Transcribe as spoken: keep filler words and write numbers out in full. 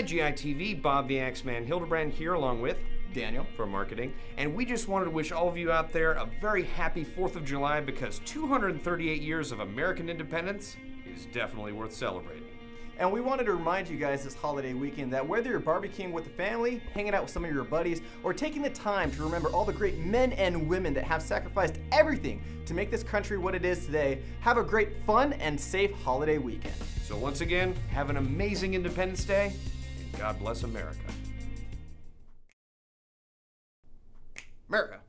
Hi G I T V, Bob the Axeman Hildebrand here along with Daniel from marketing, and we just wanted to wish all of you out there a very happy fourth of July because two hundred thirty-eight years of American independence is definitely worth celebrating. And we wanted to remind you guys this holiday weekend that whether you're barbecuing with the family, hanging out with some of your buddies, or taking the time to remember all the great men and women that have sacrificed everything to make this country what it is today, have a great fun and safe holiday weekend. So once again, have an amazing Independence Day, and God bless America. America.